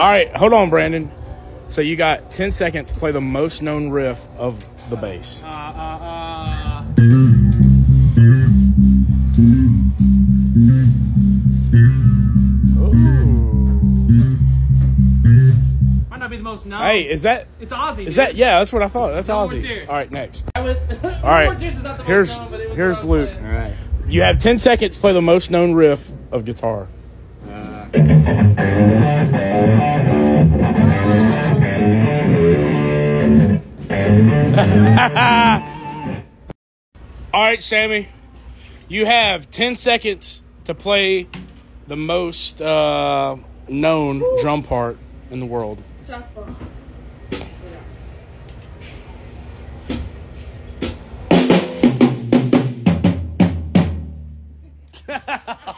All right, hold on, Brandon. So you got 10 seconds to play the most known riff of the bass. Might not be the most known. Hey, is that? It's Ozzy. Is that? Yeah, that's what I thought. That's Ozzy. All right, next. All right, here's Luke. All right. You have 10 seconds to play the most known riff of guitar. All right, Sammy, you have 10 seconds to play the most known drum part in the world. Stressful.